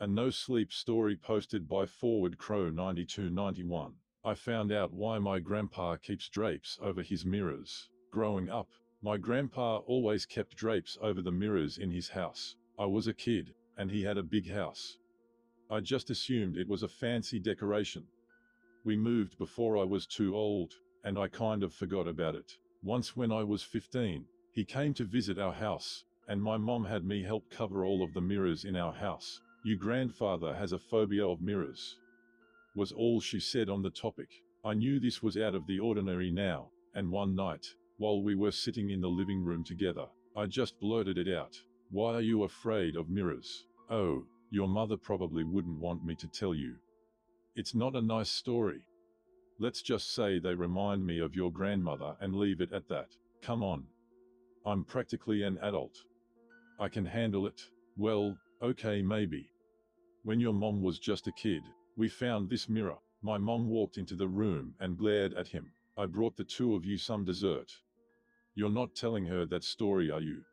A NoSleep story posted by Forward Crow 9291. I found out why my grandpa keeps drapes over his mirrors. Growing up, my grandpa always kept drapes over the mirrors in his house. I was a kid, and he had a big house. I just assumed it was a fancy decoration. We moved before I was too old, and I kind of forgot about it. Once when I was 15, he came to visit our house, and my mom had me help cover all of the mirrors in our house. "Your grandfather has a phobia of mirrors," was all she said on the topic. I knew this was out of the ordinary now, and one night, while we were sitting in the living room together, I just blurted it out. "Why are you afraid of mirrors?" "Oh, your mother probably wouldn't want me to tell you. It's not a nice story. Let's just say they remind me of your grandmother and leave it at that." "Come on. I'm practically an adult. I can handle it." "Well, okay, maybe. When your mom was just a kid, we found this mirror. My mom walked into the room and glared at him. 'I brought the two of you some dessert.' You're not telling her that story, are you?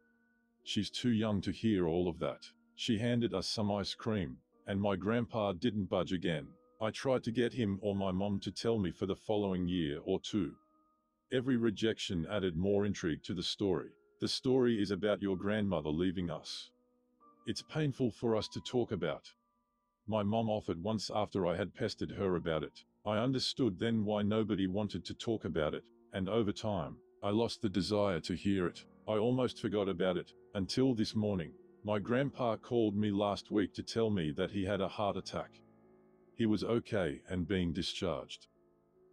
She's too young to hear all of that." She handed us some ice cream, and my grandpa didn't budge again. I tried to get him or my mom to tell me for the following year or two. Every rejection added more intrigue to the story. The story is about your grandmother leaving us. It's painful for us to talk about. My mom offered once after I had pestered her about it. I understood then why nobody wanted to talk about it, and over time, I lost the desire to hear it. I almost forgot about it, until this morning. My grandpa called me last week to tell me that he had a heart attack. He was okay and being discharged.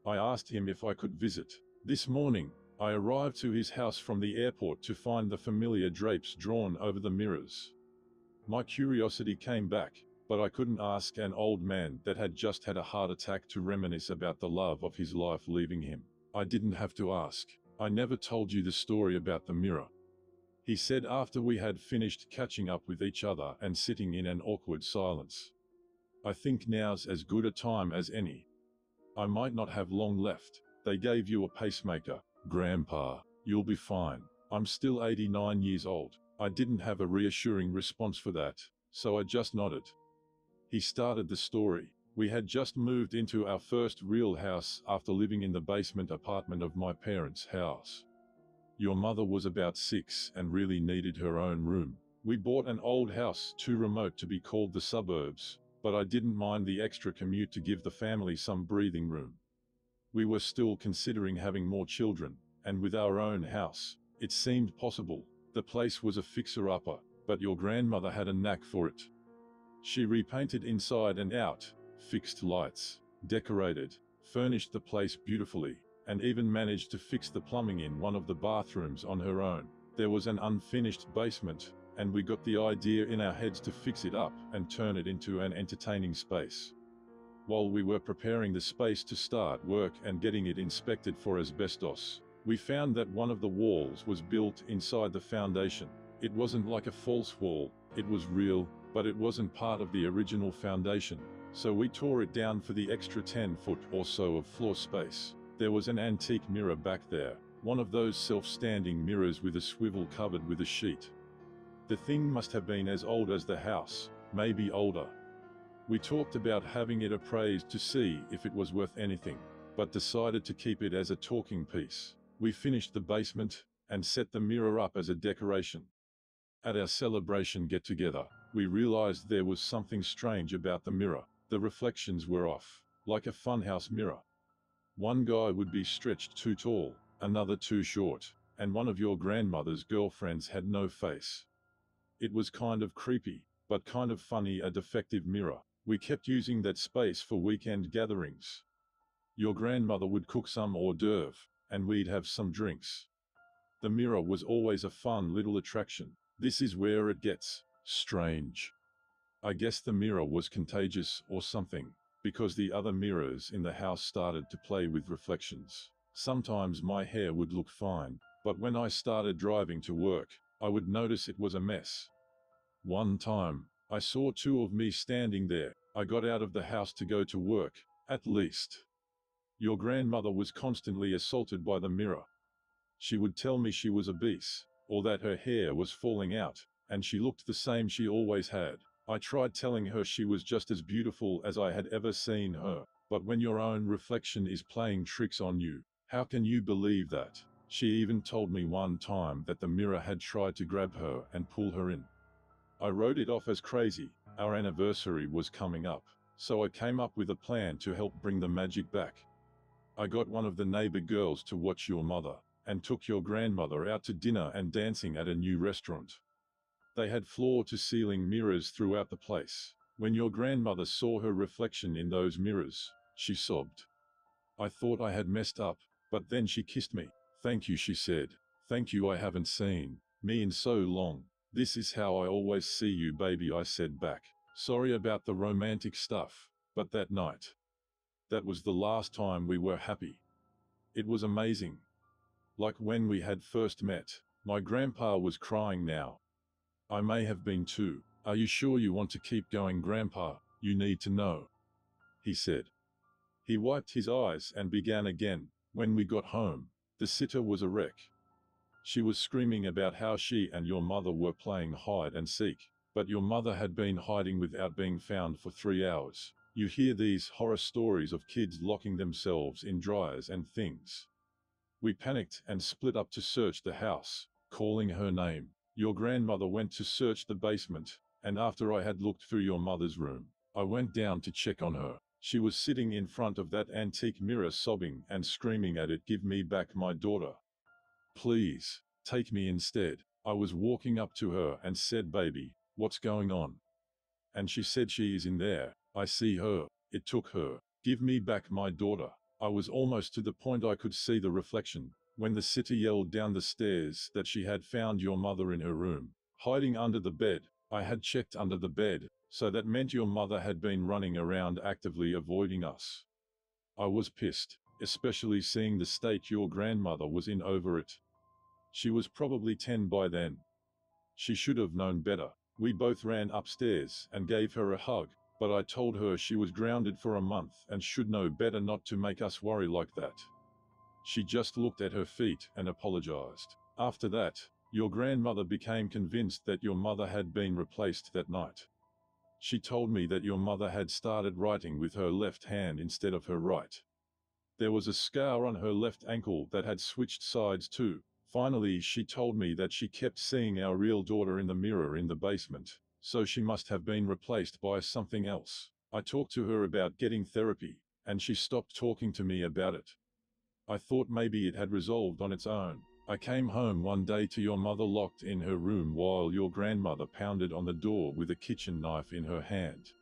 I asked him if I could visit. This morning, I arrived to his house from the airport to find the familiar drapes drawn over the mirrors. My curiosity came back, but I couldn't ask an old man that had just had a heart attack to reminisce about the love of his life leaving him. I didn't have to ask. "I never told you the story about the mirror," he said after we had finished catching up with each other and sitting in an awkward silence. "I think now's as good a time as any. I might not have long left. They gave you a pacemaker, Grandpa. You'll be fine." I'm still 89 years old. I didn't have a reassuring response for that, so I just nodded. He started the story. We had just moved into our first real house after living in the basement apartment of my parents' house. "Your mother was about 6 and really needed her own room. We bought an old house too remote to be called the suburbs, but I didn't mind the extra commute to give the family some breathing room. We were still considering having more children, and with our own house, it seemed possible. The place was a fixer-upper, but your grandmother had a knack for it. She repainted inside and out, fixed lights, decorated, furnished the place beautifully, and even managed to fix the plumbing in one of the bathrooms on her own. There was an unfinished basement, and we got the idea in our heads to fix it up and turn it into an entertaining space. While we were preparing the space to start work and getting it inspected for asbestos, we found that one of the walls was built inside the foundation. It wasn't like a false wall, it was real, but it wasn't part of the original foundation, so we tore it down for the extra 10 foot or so of floor space. There was an antique mirror back there, one of those self-standing mirrors with a swivel covered with a sheet. The thing must have been as old as the house, maybe older. We talked about having it appraised to see if it was worth anything, but decided to keep it as a talking piece. We finished the basement, and set the mirror up as a decoration. At our celebration get-together, we realized there was something strange about the mirror. The reflections were off, like a funhouse mirror. One guy would be stretched too tall, another too short, and one of your grandmother's girlfriends had no face. It was kind of creepy, but kind of funny, a defective mirror. We kept using that space for weekend gatherings. Your grandmother would cook some hors d'oeuvre, and we'd have some drinks. The mirror was always a fun little attraction. This is where it gets strange. I guess the mirror was contagious or something, because the other mirrors in the house started to play with reflections. Sometimes my hair would look fine, but when I started driving to work, I would notice it was a mess. One time, I saw two of me standing there. I got out of the house to go to work, at least. Your grandmother was constantly assaulted by the mirror. She would tell me she was obese, or that her hair was falling out, and she looked the same she always had. I tried telling her she was just as beautiful as I had ever seen her, but when your own reflection is playing tricks on you, how can you believe that? She even told me one time that the mirror had tried to grab her and pull her in. I wrote it off as crazy. Our anniversary was coming up, so I came up with a plan to help bring the magic back. I got one of the neighbor girls to watch your mother, and took your grandmother out to dinner and dancing at a new restaurant. They had floor-to-ceiling mirrors throughout the place. When your grandmother saw her reflection in those mirrors, she sobbed. I thought I had messed up, but then she kissed me. Thank you, she said. Thank you, I haven't seen me in so long. This is how I always see you, baby, I said back. Sorry about the romantic stuff, but that night, that was the last time we were happy. It was amazing. Like when we had first met. My grandpa was crying now. I may have been too. Are you sure you want to keep going, Grandpa? You need to know, he said. He wiped his eyes and began again. When we got home, the sitter was a wreck. She was screaming about how she and your mother were playing hide and seek, but your mother had been hiding without being found for 3 hours. You hear these horror stories of kids locking themselves in dryers and things. We panicked and split up to search the house, calling her name. Your grandmother went to search the basement, and after I had looked through your mother's room, I went down to check on her. She was sitting in front of that antique mirror sobbing and screaming at it, "Give me back my daughter. Please, take me instead." I was walking up to her and said, "Baby, what's going on?" And she said, "She is in there. I see her. It took her. Give me back my daughter." I was almost to the point I could see the reflection, when the sitter yelled down the stairs that she had found your mother in her room, hiding under the bed. I had checked under the bed, so that meant your mother had been running around actively avoiding us. I was pissed, especially seeing the state your grandmother was in over it. She was probably 10 by then. She should have known better. We both ran upstairs and gave her a hug, but I told her she was grounded for a month and should know better not to make us worry like that. She just looked at her feet and apologized. After that, your grandmother became convinced that your mother had been replaced that night. She told me that your mother had started writing with her left hand instead of her right. There was a scar on her left ankle that had switched sides too. Finally, she told me that she kept seeing our real daughter in the mirror in the basement, so she must have been replaced by something else. I talked to her about getting therapy, and she stopped talking to me about it. I thought maybe it had resolved on its own. I came home one day to your mother locked in her room while your grandmother pounded on the door with a kitchen knife in her hand.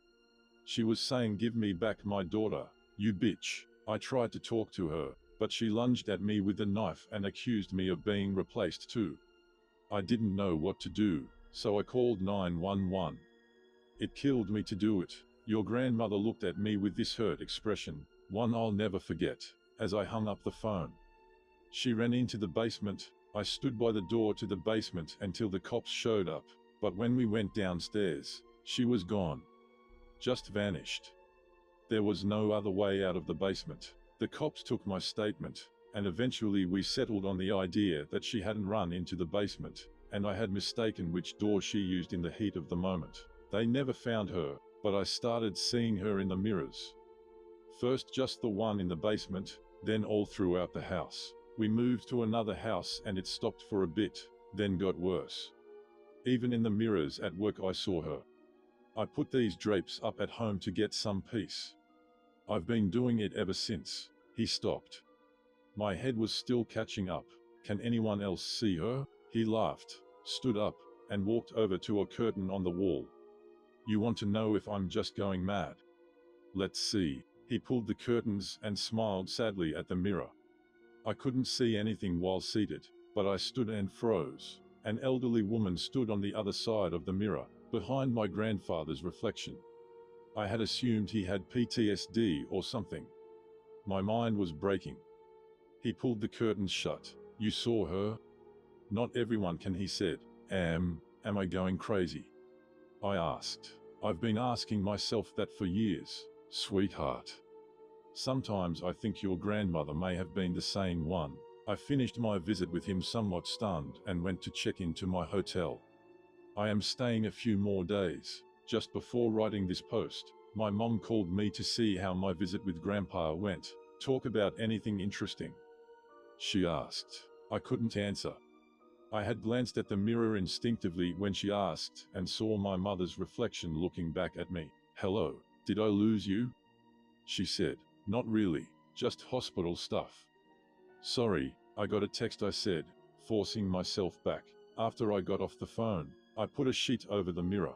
She was saying, "Give me back my daughter, you bitch." I tried to talk to her, but she lunged at me with the knife and accused me of being replaced too. I didn't know what to do, so I called 911. It killed me to do it. Your grandmother looked at me with this hurt expression, one I'll never forget, as I hung up the phone. She ran into the basement. I stood by the door to the basement until the cops showed up, but when we went downstairs, she was gone. Just vanished. There was no other way out of the basement. The cops took my statement, and eventually we settled on the idea that she hadn't run into the basement, and I had mistaken which door she used in the heat of the moment. They never found her, but I started seeing her in the mirrors. First just the one in the basement, then all throughout the house. We moved to another house and it stopped for a bit, then got worse. Even in the mirrors at work I saw her. I put these drapes up at home to get some peace. I've been doing it ever since. He stopped. My head was still catching up. Can anyone else see her? He laughed, stood up, and walked over to a curtain on the wall. You want to know if I'm just going mad? Let's see. He pulled the curtains and smiled sadly at the mirror. I couldn't see anything while seated, but I stood and froze. An elderly woman stood on the other side of the mirror, behind my grandfather's reflection. I had assumed he had PTSD or something. My mind was breaking. He pulled the curtains shut. You saw her? Not everyone can, he said. Am I going crazy? I asked. I've been asking myself that for years, sweetheart. Sometimes I think your grandmother may have been the same one. I finished my visit with him somewhat stunned and went to check into my hotel. I am staying a few more days, Just before writing this post, my mom called me to see how my visit with Grandpa went. Talk about anything interesting, she asked. I couldn't answer. I had glanced at the mirror instinctively when she asked and saw my mother's reflection looking back at me. Hello, did I lose you? She said. Not really, just hospital stuff. Sorry, I got a text, I said, forcing myself back. After I got off the phone, I put a sheet over the mirror.